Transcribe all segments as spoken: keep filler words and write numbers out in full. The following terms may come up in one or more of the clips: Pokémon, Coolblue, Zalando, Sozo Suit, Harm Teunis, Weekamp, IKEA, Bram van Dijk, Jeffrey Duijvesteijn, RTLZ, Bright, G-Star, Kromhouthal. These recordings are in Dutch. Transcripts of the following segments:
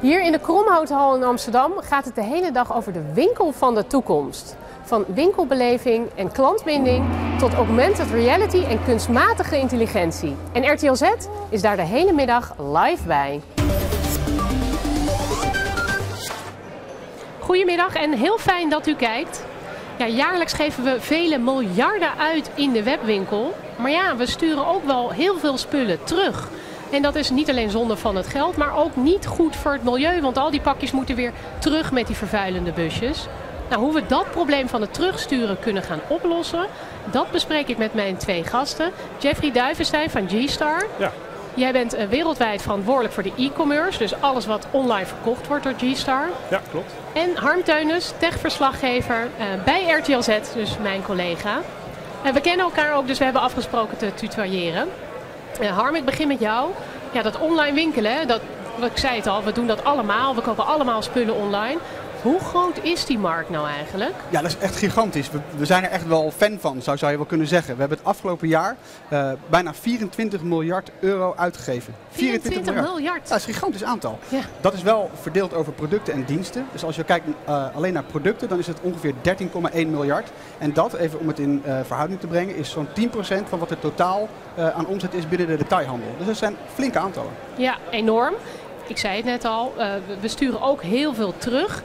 Hier in de Kromhouthal in Amsterdam gaat het de hele dag over de winkel van de toekomst. Van winkelbeleving en klantbinding tot augmented reality en kunstmatige intelligentie. En R T L Z is daar de hele middag live bij. Goedemiddag en heel fijn dat u kijkt. Ja, jaarlijks geven we vele miljarden uit in de webwinkel. Maar ja, we sturen ook wel heel veel spullen terug. En dat is niet alleen zonde van het geld, maar ook niet goed voor het milieu. Want al die pakjes moeten weer terug met die vervuilende busjes. Nou, hoe we dat probleem van het terugsturen kunnen gaan oplossen, dat bespreek ik met mijn twee gasten. Jeffrey Duijvesteijn van G-Star. Ja. Jij bent wereldwijd verantwoordelijk voor de e-commerce, dus alles wat online verkocht wordt door G-Star. Ja, klopt. En Harm Teunis, techverslaggever bij R T L Z, dus mijn collega. En we kennen elkaar ook, dus we hebben afgesproken te tutoyeren. Uh, Harm, ik begin met jou. Ja, dat online winkelen, dat, ik zei het al, we doen dat allemaal. We kopen allemaal spullen online. Hoe groot is die markt nou eigenlijk? Ja, dat is echt gigantisch. We, we zijn er echt wel fan van, zou, zou je wel kunnen zeggen. We hebben het afgelopen jaar uh, bijna vierentwintig miljard euro uitgegeven. vierentwintig miljard? Ja, dat is een gigantisch aantal. Ja. Dat is wel verdeeld over producten en diensten. Dus als je kijkt uh, alleen naar producten, dan is het ongeveer dertien komma één miljard. En dat, even om het in uh, verhouding te brengen, is zo'n tien procent van wat er totaal uh, aan omzet is binnen de detailhandel. Dus dat zijn flinke aantallen. Ja, enorm. Ik zei het net al, uh, we sturen ook heel veel terug.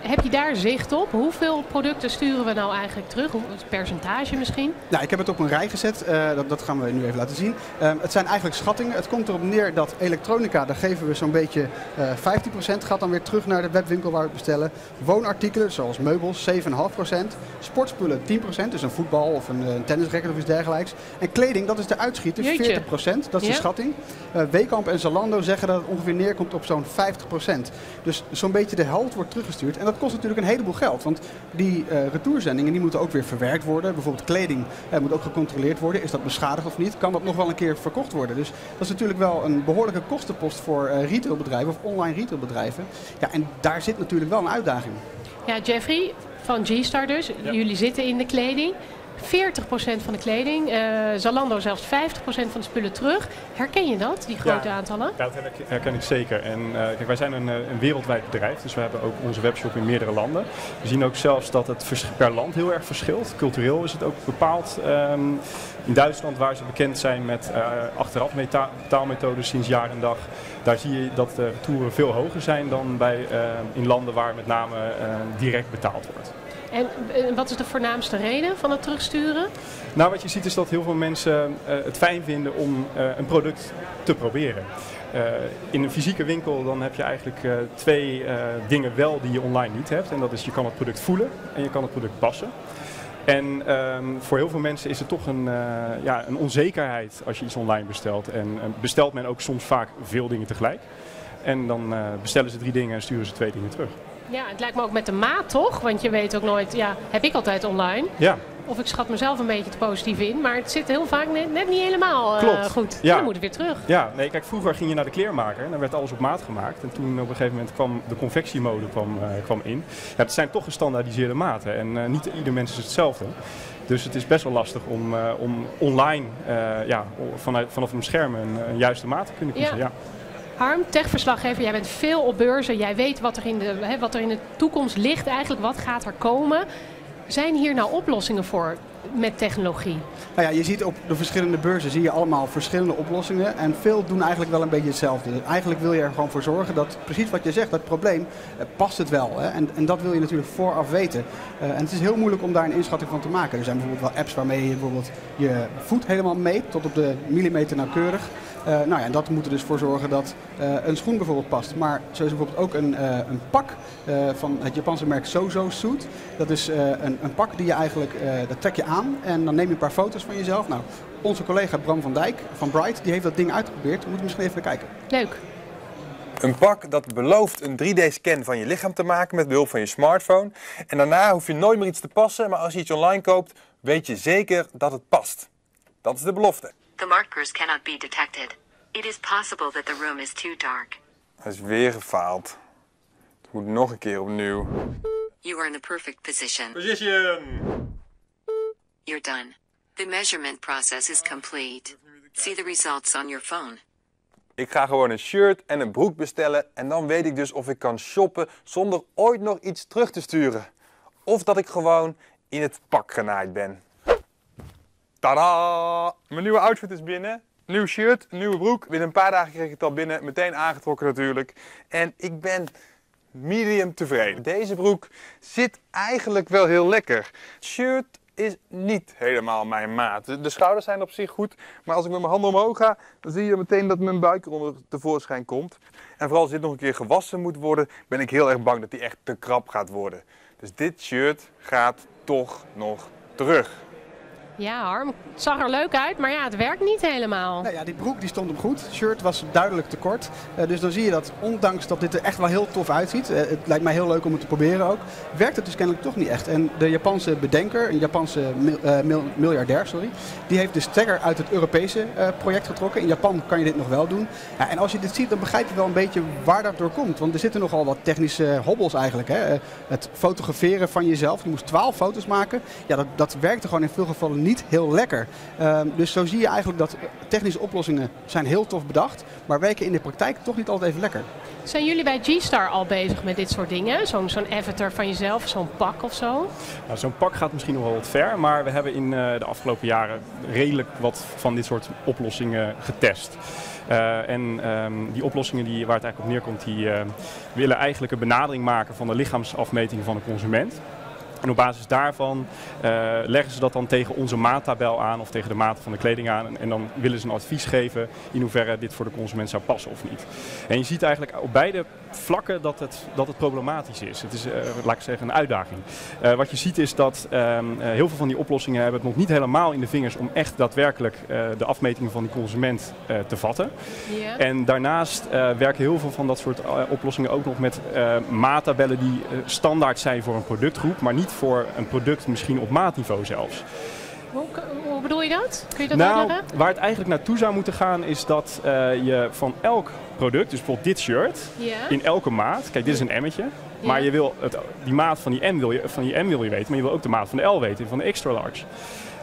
Heb je daar zicht op? Hoeveel producten sturen we nou eigenlijk terug? Het percentage misschien? Nou, ik heb het op een rij gezet. Uh, dat, dat gaan we nu even laten zien. Uh, het zijn eigenlijk schattingen. Het komt erop neer dat elektronica, daar geven we zo'n beetje uh, vijftien procent. Gaat dan weer terug naar de webwinkel waar we het bestellen. Woonartikelen, zoals meubels, zeven komma vijf procent. Sportspullen, tien procent. Dus een voetbal of een, een tennisracket of iets dergelijks. En kleding, dat is de uitschieter, veertig procent. Dat is ja. de schatting. Uh, Weekamp en Zalando zeggen dat het ongeveer neerkomt op zo'n vijftig procent. Dus zo'n beetje de helft wordt teruggestuurd. En dat kost natuurlijk een heleboel geld, want die uh, retourzendingen die moeten ook weer verwerkt worden. Bijvoorbeeld kleding uh, moet ook gecontroleerd worden. Is dat beschadigd of niet? Kan dat nog wel een keer verkocht worden? Dus dat is natuurlijk wel een behoorlijke kostenpost voor uh, retailbedrijven of online retailbedrijven. Ja, en daar zit natuurlijk wel een uitdaging. Ja, Jeffrey van G-Star dus. Ja. Jullie zitten in de kleding. veertig procent van de kleding, uh, Zalando zelfs vijftig procent van de spullen terug. Herken je dat, die grote ja, aantallen? Ja, dat herken ik zeker. En, uh, kijk, wij zijn een, een wereldwijd bedrijf, dus we hebben ook onze webshop in meerdere landen. We zien ook zelfs dat het per land heel erg verschilt. Cultureel is het ook bepaald. Um, in Duitsland, waar ze bekend zijn met uh, achteraf betaalmethodes sinds jaar en dag, daar zie je dat de retouren veel hoger zijn dan bij, uh, in landen waar met name uh, direct betaald wordt. En wat is de voornaamste reden van het terugsturen? Nou, wat je ziet is dat heel veel mensen uh, het fijn vinden om uh, een product te proberen. Uh, in een fysieke winkel dan heb je eigenlijk uh, twee uh, dingen wel die je online niet hebt. En dat is, je kan het product voelen en je kan het product passen. En um, voor heel veel mensen is het toch een, uh, ja, een onzekerheid als je iets online bestelt. En uh, bestelt men ook soms vaak veel dingen tegelijk. En dan uh, bestellen ze drie dingen en sturen ze twee dingen terug. Ja, het lijkt me ook met de maat toch, want je weet ook nooit, ja, heb ik altijd online. Ja. Of ik schat mezelf een beetje te positief in, maar het zit heel vaak net, net niet helemaal uh, Klopt. goed. Ja. Dan moet het weer terug. Ja, nee, kijk, vroeger ging je naar de kleermaker en dan werd alles op maat gemaakt. En toen op een gegeven moment kwam de confectiemode kwam, uh, kwam in. Ja, het zijn toch gestandaardiseerde maten en uh, niet ieder mens is hetzelfde. Dus het is best wel lastig om, uh, om online uh, ja, vanuit, vanaf een scherm een, een juiste maat te kunnen kiezen. Ja. Ja. Harm, techverslaggever, jij bent veel op beurzen. Jij weet wat er, in de, hè, wat er in de toekomst ligt eigenlijk. Wat gaat er komen? Zijn hier nou oplossingen voor met technologie? Nou ja, je ziet op de verschillende beurzen zie je allemaal verschillende oplossingen. En veel doen eigenlijk wel een beetje hetzelfde. Dus eigenlijk wil je er gewoon voor zorgen dat precies wat je zegt, dat probleem, eh, past het wel. Hè? En, en dat wil je natuurlijk vooraf weten. Uh, en het is heel moeilijk om daar een inschatting van te maken. Er zijn bijvoorbeeld wel apps waarmee je bijvoorbeeld je voet helemaal meet, tot op de millimeter nauwkeurig. Uh, nou ja, en dat moet er dus voor zorgen dat uh, een schoen bijvoorbeeld past. Maar zo is bijvoorbeeld ook een, uh, een pak uh, van het Japanse merk Sozo Suit. Dat is uh, een, een pak die je eigenlijk, uh, dat trek je aan en dan neem je een paar foto's van jezelf. Nou, onze collega Bram van Dijk van Bright, die heeft dat ding uitgeprobeerd. We moeten misschien even kijken. Leuk. Een pak dat belooft een drie D scan van je lichaam te maken met behulp van je smartphone. En daarna hoef je nooit meer iets te passen, maar als je iets online koopt, weet je zeker dat het past. Dat is de belofte. The markers cannot be detected. It is possible that the room is too dark. Hij is weer gefaald. Het moet nog een keer opnieuw. You are in the perfect position. Position. You're done. The measurement process is complete. See the results on your phone. Ik ga gewoon een shirt en een broek bestellen en dan weet ik dus of ik kan shoppen zonder ooit nog iets terug te sturen. Of dat ik gewoon in het pak genaaid ben. Tadaa! Mijn nieuwe outfit is binnen. Nieuw shirt, nieuwe broek. Binnen een paar dagen kreeg ik het al binnen. Meteen aangetrokken natuurlijk. En ik ben medium tevreden. Deze broek zit eigenlijk wel heel lekker. Het shirt is niet helemaal mijn maat. De schouders zijn op zich goed. Maar als ik met mijn handen omhoog ga, dan zie je meteen dat mijn buik eronder tevoorschijn komt. En vooral als dit nog een keer gewassen moet worden, ben ik heel erg bang dat die echt te krap gaat worden. Dus dit shirt gaat toch nog terug. Ja, Harm, het zag er leuk uit, maar ja, het werkt niet helemaal. Nou ja, die broek die stond hem goed. Het shirt was duidelijk te kort. Uh, dus dan zie je dat, ondanks dat dit er echt wel heel tof uitziet, uh, het lijkt mij heel leuk om het te proberen ook, werkt het dus kennelijk toch niet echt. En de Japanse bedenker, een Japanse mil, uh, mil, miljardair, sorry, die heeft de stekker uit het Europese uh, project getrokken. In Japan kan je dit nog wel doen. Ja, en als je dit ziet, dan begrijp je wel een beetje waar dat door komt. Want er zitten nogal wat technische hobbels eigenlijk. Hè. Uh, het fotograferen van jezelf, je moest twaalf foto's maken. Ja, dat, dat werkte gewoon in veel gevallen niet. Niet heel lekker. Uh, dus zo zie je eigenlijk dat technische oplossingen zijn heel tof bedacht, maar werken in de praktijk toch niet altijd even lekker. Zijn jullie bij G-Star al bezig met dit soort dingen? Zo'n zo'n avatar van jezelf, zo'n pak of zo? Nou, zo'n pak gaat misschien nog wel wat ver, maar we hebben in uh, de afgelopen jaren redelijk wat van dit soort oplossingen getest. Uh, en um, die oplossingen die, waar het eigenlijk op neerkomt, die uh, willen eigenlijk een benadering maken van de lichaamsafmeting van de consument. En op basis daarvan uh, leggen ze dat dan tegen onze maattabel aan of tegen de maat van de kleding aan. En, en dan willen ze een advies geven in hoeverre dit voor de consument zou passen of niet. En je ziet eigenlijk op beide vlakken dat het, dat het problematisch is. Het is, uh, laat ik zeggen, een uitdaging. Uh, wat je ziet is dat um, uh, heel veel van die oplossingen hebben het nog niet helemaal in de vingers om echt daadwerkelijk uh, de afmetingen van die consument uh, te vatten. Yeah. En daarnaast uh, werken heel veel van dat soort uh, oplossingen ook nog met uh, maattabellen die uh, standaard zijn voor een productgroep, maar niet voor een product misschien op maatniveau zelfs. Hoe, hoe bedoel je dat? Kun je dat nou, uitleggen? Waar het eigenlijk naartoe zou moeten gaan is dat uh, je van elk product, dus bijvoorbeeld dit shirt, yeah. in elke maat, kijk dit is een emmetje, yeah. maar je wil het, die maat van die M wil je, van die M wil je weten, maar je wil ook de maat van de L weten, van de extra large.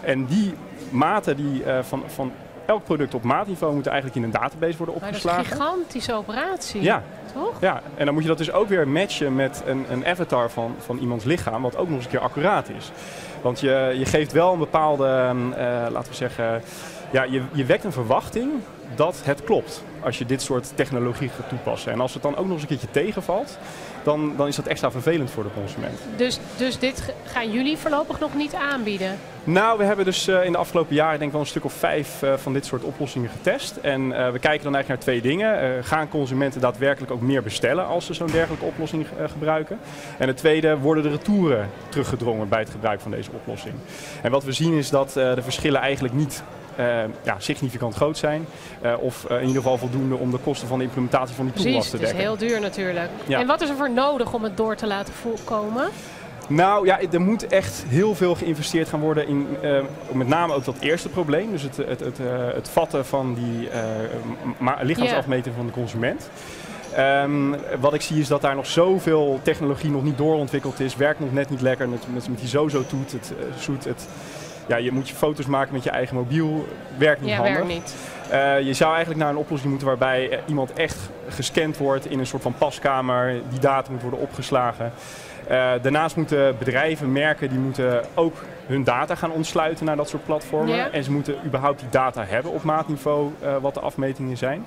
En die maten die uh, van, van elk product op maatniveau moeten eigenlijk in een database worden opgeslagen. Maar dat is een gigantische operatie. Ja. Toch? Ja, en dan moet je dat dus ook weer matchen met een, een avatar van, van iemands lichaam, wat ook nog eens een keer accuraat is. Want je, je geeft wel een bepaalde, uh, laten we zeggen, ja, je, je wekt een verwachting dat het klopt als je dit soort technologie gaat toepassen. En als het dan ook nog eens een keertje tegenvalt, dan, dan is dat extra vervelend voor de consument. Dus, dus dit gaan jullie voorlopig nog niet aanbieden? Nou, we hebben dus uh, in de afgelopen jaren denk ik wel een stuk of vijf uh, van dit soort oplossingen getest. En uh, we kijken dan eigenlijk naar twee dingen. Uh, gaan consumenten daadwerkelijk ook meer bestellen als ze zo'n dergelijke oplossing uh, gebruiken? En het tweede, worden de retouren teruggedrongen bij het gebruik van deze oplossing? En wat we zien is dat uh, de verschillen eigenlijk niet Uh, ja, significant groot zijn. Uh, of uh, in ieder geval voldoende om de kosten van de implementatie van die tool af te dekken. Precies, het is heel duur natuurlijk. Ja. En wat is er voor nodig om het door te laten voorkomen? Nou ja, er moet echt heel veel geïnvesteerd gaan worden in uh, met name ook dat eerste probleem. Dus het, het, het, uh, het vatten van die uh, lichaamsafmeting yeah. van de consument. Um, wat ik zie is dat daar nog zoveel technologie nog niet doorontwikkeld is. Werkt nog net niet lekker met, met, met die Sozo Suit, het, uh, suit, het ja, je moet je foto's maken met je eigen mobiel, werkt niet ja, handig. Werkt niet. Uh, je zou eigenlijk naar een oplossing moeten waarbij iemand echt gescand wordt in een soort van paskamer, die data moet worden opgeslagen. Uh, daarnaast moeten bedrijven, merken, die moeten ook hun data gaan ontsluiten naar dat soort platformen. Ja. En ze moeten überhaupt die data hebben op maatniveau, uh, wat de afmetingen zijn.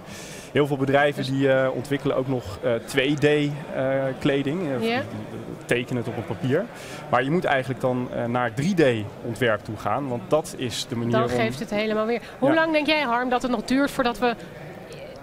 Heel veel bedrijven die uh, ontwikkelen ook nog uh, twee D uh, kleding, uh, yeah. tekenen het op een papier. Maar je moet eigenlijk dan uh, naar drie D ontwerp toe gaan, want dat is de manier dan om... Dan geeft het helemaal weer. Hoe ja. lang denk jij, Harm, dat het nog duurt voordat we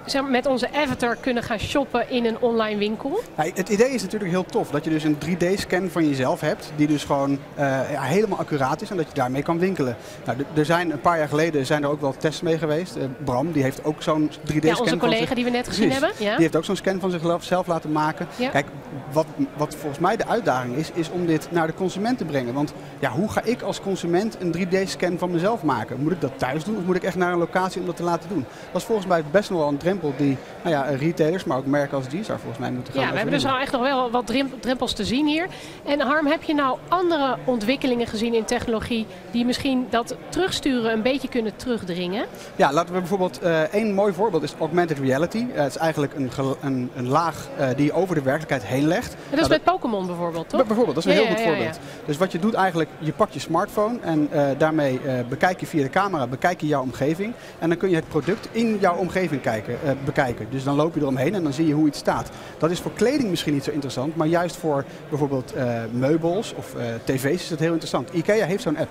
zeg maar, met onze avatar kunnen gaan shoppen in een online winkel? Ja, het idee is natuurlijk heel tof, dat je dus een drie D scan van jezelf hebt, die dus gewoon uh, ja, helemaal accuraat is en dat je daarmee kan winkelen. Nou, er zijn een paar jaar geleden zijn er ook wel tests mee geweest. Uh, Bram, die heeft ook zo'n drie D scan. Ja, onze collega zich, die we net gezien precies, hebben. Ja. Die heeft ook zo'n scan van zichzelf laten maken. Ja. Kijk, wat, wat volgens mij de uitdaging is, is om dit naar de consument te brengen. Want ja, hoe ga ik als consument een drie D scan van mezelf maken? Moet ik dat thuis doen of moet ik echt naar een locatie om dat te laten doen? Dat is volgens mij best nog wel een drempel drempel die nou ja, retailers, maar ook merken als G-Star volgens mij moeten gaan. Ja, we hebben dus al echt nog wel wat drempels te zien hier. En Harm, heb je nou andere ontwikkelingen gezien in technologie die misschien dat terugsturen een beetje kunnen terugdringen? Ja, laten we bijvoorbeeld, één uh, mooi voorbeeld is augmented reality. Uh, het is eigenlijk een, een, een laag uh, die je over de werkelijkheid heen legt. En dat is nou, met dat... Pokémon bijvoorbeeld, toch? B bijvoorbeeld, dat is een ja, heel ja, goed ja, voorbeeld. Ja, ja. Dus wat je doet eigenlijk, je pakt je smartphone en uh, daarmee uh, bekijk je via de camera, bekijk je jouw omgeving. En dan kun je het product in jouw omgeving kijken, uh, bekijken. Dus dan loop je eromheen en dan zie je hoe iets staat. Dat is voor kleding misschien niet zo interessant, maar juist voor bijvoorbeeld uh, meubels of uh, tv's is dat heel interessant. IKEA heeft zo'n app.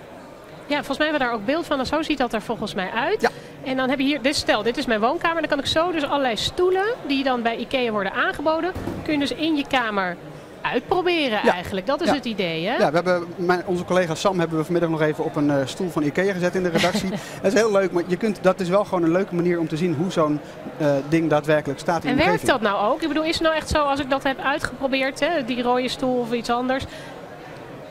Ja, volgens mij hebben we daar ook beeld van en zo ziet dat er volgens mij uit. Ja. En dan heb je hier, dit, stel, dit is mijn woonkamer. Dan kan ik zo dus allerlei stoelen die dan bij IKEA worden aangeboden, kun je dus in je kamer uitproberen ja. eigenlijk. Dat is ja. het idee, hè? Ja, we hebben, mijn, onze collega Sam hebben we vanmiddag nog even op een uh, stoel van IKEA gezet in de redactie. Dat is heel leuk, maar je kunt, dat is wel gewoon een leuke manier om te zien hoe zo'n uh, ding daadwerkelijk staat in de omgeving. En werkt dat nou ook? Ik bedoel, is het nou echt zo, als ik dat heb uitgeprobeerd, hè, die rode stoel of iets anders,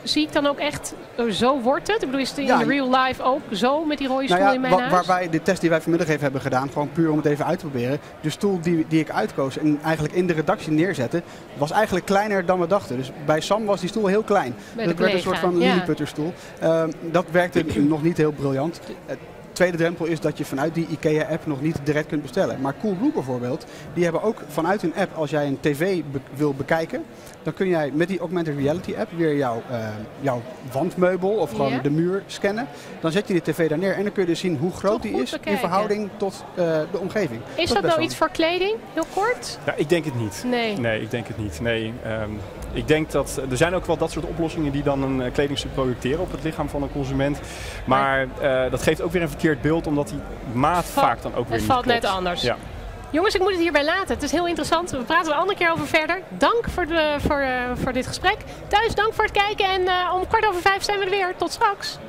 zie ik dan ook echt, zo wordt het? Ik bedoel, is het in ja, real life ook zo met die rode stoel nou ja, in mijn wa huis? Waar wij de test die wij vanmiddag even hebben gedaan, gewoon puur om het even uit te proberen. De stoel die, die ik uitkoos en eigenlijk in de redactie neerzette, was eigenlijk kleiner dan we dachten. Dus bij Sam was die stoel heel klein. Bij dat werd een soort van lilliputterstoel. Ja. Uh, dat werkte nog niet heel briljant. Uh, tweede drempel is dat je vanuit die IKEA-app nog niet direct kunt bestellen. Maar Coolblue bijvoorbeeld, die hebben ook vanuit hun app, als jij een tv be wil bekijken, dan kun jij met die augmented reality app weer jouw, uh, jouw wandmeubel of gewoon yeah. de muur scannen. Dan zet je de tv daar neer en dan kun je dus zien hoe groot die is bekijken. in verhouding tot uh, de omgeving. Is dat, dat nou iets voor kleding? Heel kort? Ja, ik denk het niet. Nee. Nee, ik denk het niet. Nee, um, ik denk dat er zijn ook wel dat soort oplossingen die dan een kledingstuk projecteren op het lichaam van een consument. Maar uh, dat geeft ook weer een verkeerd beeld, omdat die maat Va vaak dan ook weer het niet valt klopt. net anders. Ja. Jongens, ik moet het hierbij laten. Het is heel interessant. We praten er een andere keer over verder. Dank voor, de, voor, uh, voor dit gesprek. Thuis, dank voor het kijken. En uh, om kwart over vijf zijn we er weer. Tot straks.